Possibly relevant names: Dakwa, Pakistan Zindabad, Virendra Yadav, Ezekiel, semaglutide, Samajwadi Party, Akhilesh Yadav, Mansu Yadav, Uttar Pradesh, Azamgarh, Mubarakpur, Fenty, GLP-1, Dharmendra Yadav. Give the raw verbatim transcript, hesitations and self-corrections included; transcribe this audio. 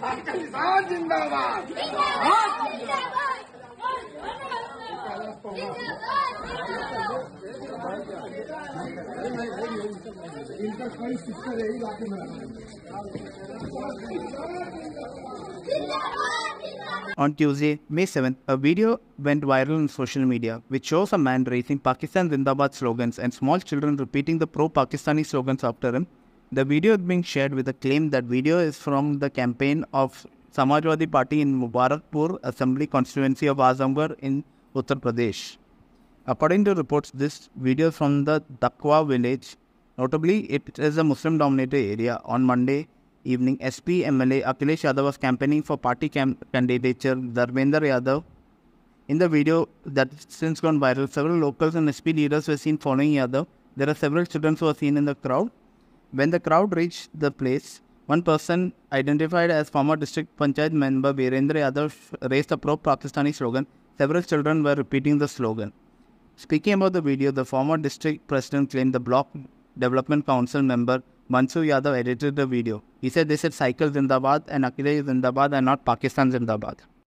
पाकिस्तान जिंदाबाद। इनका कोई शिक्षा रही बाकी में। On Tuesday, May seventh, a video went viral on social media which shows a man raising Pakistan Zindabad slogans and small children repeating the pro-Pakistani slogans after him. The video is being shared with a claim that video is from the campaign of Samajwadi Party in Mubarakpur Assembly constituency of Azamgarh in Uttar Pradesh. According to reports, this video is from the Dakwa village. Notably, it is a Muslim-dominated area. On Monday evening, S P M L A Akhilesh Yadav was campaigning for party camp candidature Dharmendra Yadav. In the video that has since gone viral, several locals and S P leaders were seen following Yadav. There are several children who are seen in the crowd. When the crowd reached the place, one person identified as former district panchayat member Virendra Yadav raised a pro-Pakistani slogan. Several children were repeating the slogan. Speaking about the video, the former district president claimed the block development council member Mansu Yadav edited the video. He said they said cycle Zindabad and Akhilesh Zindabad and not Pakistan Zindabad.